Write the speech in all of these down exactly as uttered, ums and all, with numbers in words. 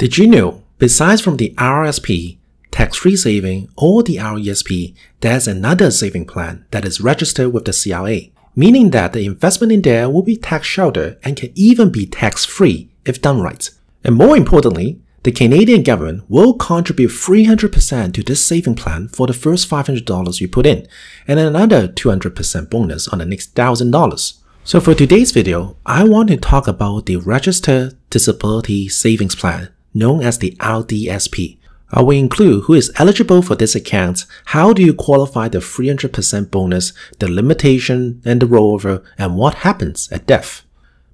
Did you know, besides from the R R S P, tax-free saving, or the R E S P, there's another saving plan that is registered with the C R A, meaning that the investment in there will be tax-sheltered and can even be tax-free if done right. And more importantly, the Canadian government will contribute three hundred percent to this saving plan for the first five hundred dollars you put in, and another two hundred percent bonus on the next one thousand dollars. So for today's video, I want to talk about the Registered Disability Savings Plan, known as the R D S P. I will include who is eligible for this account, how do you qualify the three hundred percent bonus, the limitation and the rollover, and what happens at death.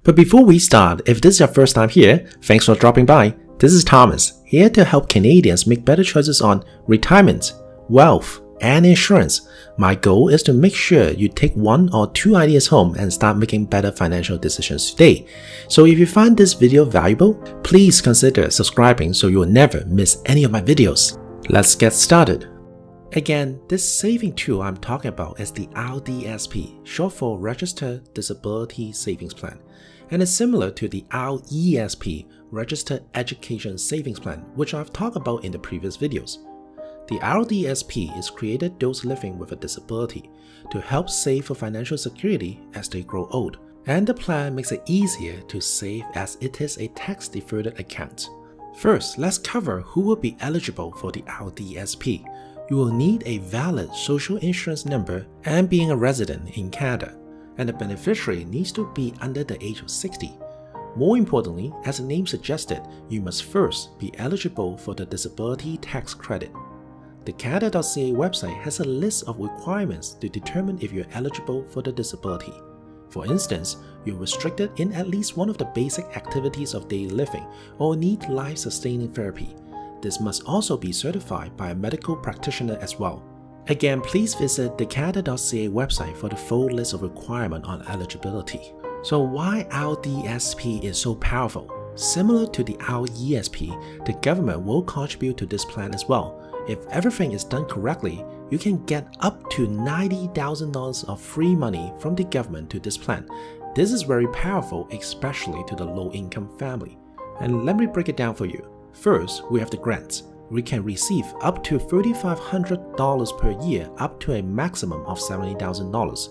But before we start, if this is your first time here, thanks for dropping by. This is Thomas, here to help Canadians make better choices on retirement, wealth, and insurance. My goal is to make sure you take one or two ideas home and start making better financial decisions today. So if you find this video valuable, please consider subscribing so you will never miss any of my videos. Let's get started. Again, this saving tool I'm talking about is the R D S P, short for Registered Disability Savings Plan, and it's similar to the R E S P, Registered Education Savings Plan, which I've talked about in the previous videos. The R D S P is created those living with a disability to help save for financial security as they grow old, and the plan makes it easier to save as it is a tax-deferred account. First, let's cover who will be eligible for the R D S P. You will need a valid social insurance number and being a resident in Canada, and the beneficiary needs to be under the age of sixty. More importantly, as the name suggested, you must first be eligible for the disability tax credit. The Canada dot C A website has a list of requirements to determine if you're eligible for the disability. For instance, you're restricted in at least one of the basic activities of daily living or need life-sustaining therapy. This must also be certified by a medical practitioner as well. Again, please visit the Canada dot C A website for the full list of requirements on eligibility. So why R D S P is so powerful? Similar to the R E S P, the government will contribute to this plan as well. If everything is done correctly, you can get up to ninety thousand dollars of free money from the government to this plan. This is very powerful, especially to the low-income family. And let me break it down for you. First, we have the grants. We can receive up to three thousand five hundred dollars per year up to a maximum of seventy thousand dollars.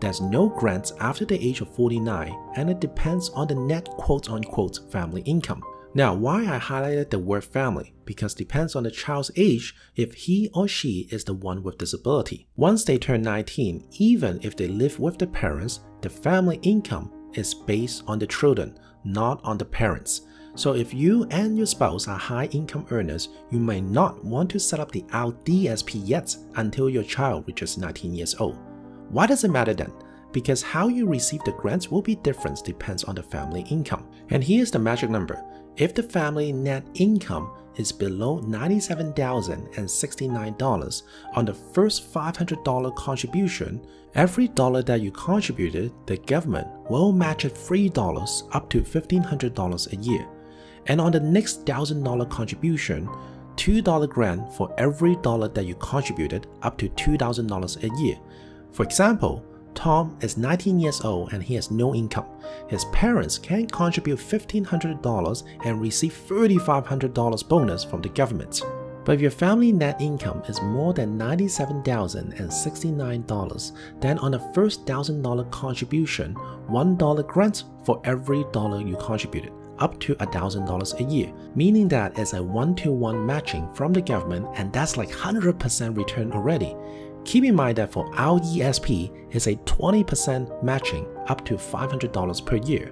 There's no grants after the age of forty-nine, and it depends on the net quote-unquote family income. Now, why I highlighted the word family? Because it depends on the child's age if he or she is the one with disability. Once they turn nineteen, even if they live with the parents, the family income is based on the children, not on the parents. So if you and your spouse are high-income earners, you may not want to set up the R D S P yet until your child reaches nineteen years old. Why does it matter then? Because how you receive the grants will be different depends on the family income. And here's the magic number. If the family net income is below ninety-seven thousand sixty-nine dollars on the first five hundred dollar contribution, every dollar that you contributed, the government will match it three dollars up to fifteen hundred dollars a year. And on the next one thousand dollar contribution, two dollar grant for every dollar that you contributed up to two thousand dollars a year. For example, Tom is nineteen years old and he has no income. His parents can contribute fifteen hundred dollars and receive three thousand five hundred dollars bonus from the government. But if your family net income is more than ninety-seven thousand sixty-nine dollars, then on the first one thousand dollar contribution, one dollar grant for every dollar you contributed, up to one thousand dollars a year, meaning that it's a one-to-one matching from the government, and that's like one hundred percent return already. Keep in mind that for R E S P, it's a twenty percent matching up to five hundred dollars per year.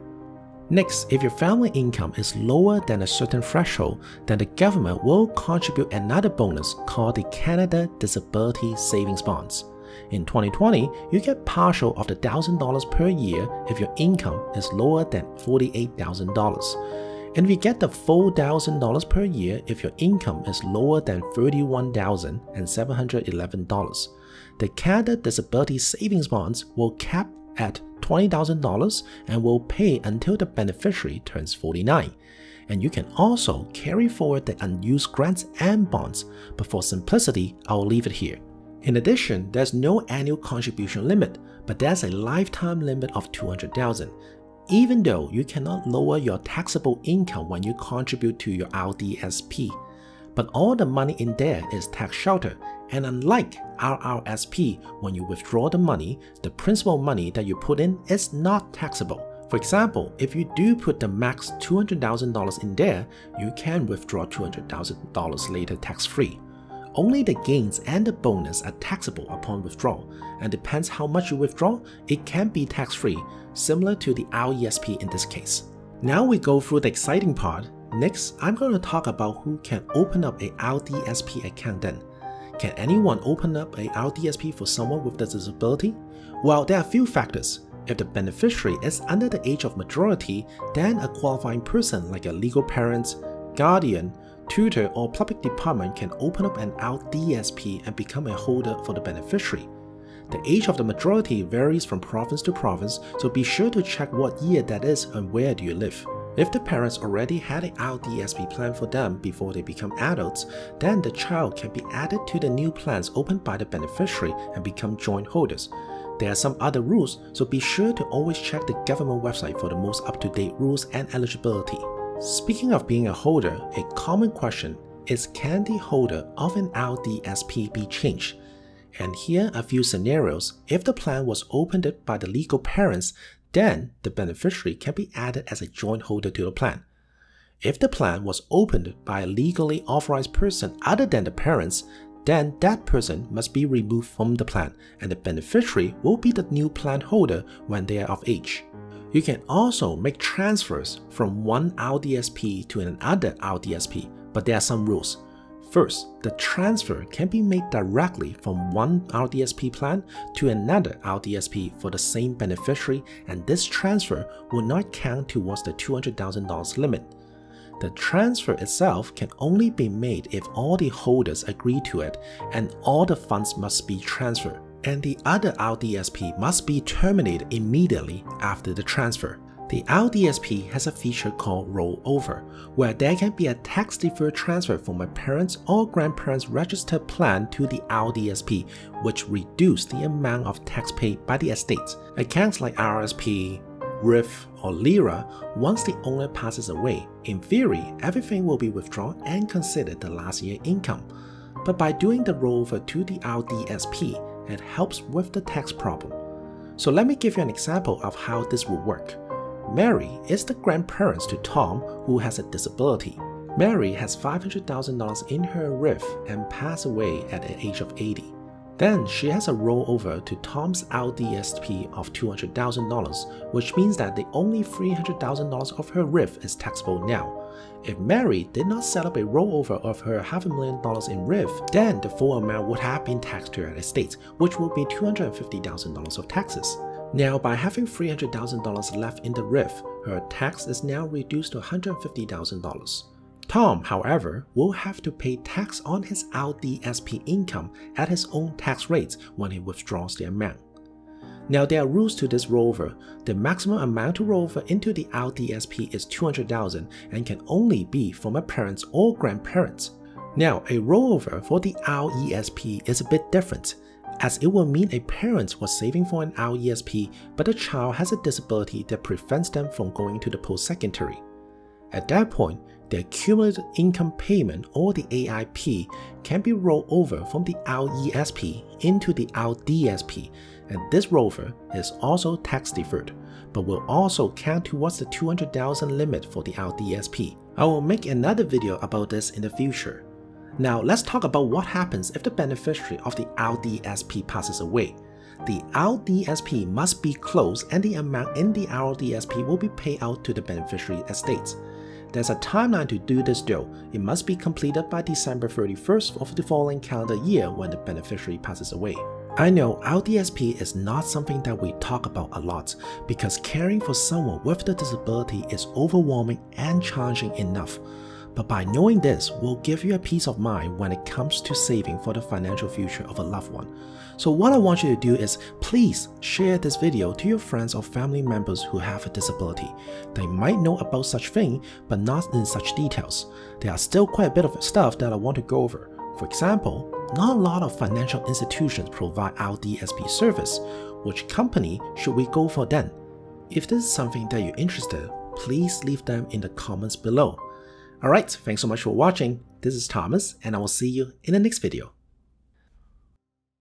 Next, if your family income is lower than a certain threshold, then the government will contribute another bonus called the Canada Disability Savings Bonds. In twenty twenty, you get partial of the one thousand dollars per year if your income is lower than forty-eight thousand dollars. And we get the full one thousand dollars per year if your income is lower than thirty-one thousand seven hundred eleven dollars. The Canada Disability Savings Bonds will cap at twenty thousand dollars and will pay until the beneficiary turns forty-nine. And you can also carry forward the unused grants and bonds, but for simplicity, I'll leave it here. In addition, there's no annual contribution limit, but there's a lifetime limit of two hundred thousand dollars. Even though you cannot lower your taxable income when you contribute to your R D S P, but all the money in there is tax sheltered, and unlike R R S P, when you withdraw the money, the principal money that you put in is not taxable. For example, if you do put the max two hundred thousand dollars in there, you can withdraw two hundred thousand dollars later tax-free. Only the gains and the bonus are taxable upon withdrawal, and depends how much you withdraw, it can be tax-free, similar to the R E S P in this case. Now we go through the exciting part. Next, I'm going to talk about who can open up a R D S P account then. Can anyone open up a R D S P for someone with a disability? Well, there are a few factors. If the beneficiary is under the age of majority, then a qualifying person like a legal parent, guardian, tutor or public department can open up an R D S P and become a holder for the beneficiary. The age of the majority varies from province to province, so be sure to check what year that is and where do you live. If the parents already had an R D S P plan for them before they become adults, then the child can be added to the new plans opened by the beneficiary and become joint holders. There are some other rules, so be sure to always check the government website for the most up-to-date rules and eligibility. Speaking of being a holder, a common question is can the holder of an R D S P be changed? And here are a few scenarios. If the plan was opened by the legal parents, then the beneficiary can be added as a joint holder to the plan. If the plan was opened by a legally authorized person other than the parents, then that person must be removed from the plan and the beneficiary will be the new plan holder when they are of age. You can also make transfers from one R D S P to another R D S P, but there are some rules. First, the transfer can be made directly from one R D S P plan to another R D S P for the same beneficiary, and this transfer will not count towards the two hundred thousand dollars limit. The transfer itself can only be made if all the holders agree to it and all the funds must be transferred, and the other R D S P must be terminated immediately after the transfer. The R D S P has a feature called rollover, where there can be a tax-deferred transfer from a parent's or grandparent's registered plan to the R D S P, which reduces the amount of tax paid by the estate. Accounts like R R S P, R I F or LIRA, once the owner passes away, in theory, everything will be withdrawn and considered the last year's income. But by doing the rollover to the R D S P, it helps with the tax problem. So let me give you an example of how this will work. Mary is the grandparents to Tom, who has a disability. Mary has five hundred thousand dollars in her R I F and passed away at the age of eighty. Then she has a rollover to Tom's R D S P of two hundred thousand dollars, which means that the only three hundred thousand dollars of her R I F is taxable now. If Mary did not set up a rollover of her half a million dollars in R I F, then the full amount would have been taxed to her estate, which would be two hundred fifty thousand dollars of taxes. Now, by having three hundred thousand dollars left in the R I F, her tax is now reduced to one hundred fifty thousand dollars. Tom, however, will have to pay tax on his R D S P income at his own tax rates when he withdraws the amount. Now, there are rules to this rollover. The maximum amount to rollover into the R D S P is two hundred thousand dollars and can only be from a parent or grandparent. Now, a rollover for the R E S P is a bit different, as it will mean a parent was saving for an R E S P but the child has a disability that prevents them from going to the post-secondary. At that point, the accumulated income payment or the A I P can be rolled over from the R E S P into the R D S P, and this rollover is also tax deferred, but will also count towards the two hundred thousand dollars limit for the R D S P. I will make another video about this in the future. Now let's talk about what happens if the beneficiary of the R D S P passes away. The R D S P must be closed and the amount in the R D S P will be paid out to the beneficiary estate. There's a timeline to do this though. It must be completed by December thirty-first of the following calendar year when the beneficiary passes away. I know R D S P is not something that we talk about a lot because caring for someone with a disability is overwhelming and challenging enough. But by knowing this will give you a peace of mind when it comes to saving for the financial future of a loved one. So what I want you to do is please share this video to your friends or family members who have a disability. They might know about such thing, but not in such details. There are still quite a bit of stuff that I want to go over. For example, not a lot of financial institutions provide R D S P service. Which company should we go for then? If this is something that you're interested, please leave them in the comments below. Alright, thanks so much for watching. This is Thomas, and I will see you in the next video.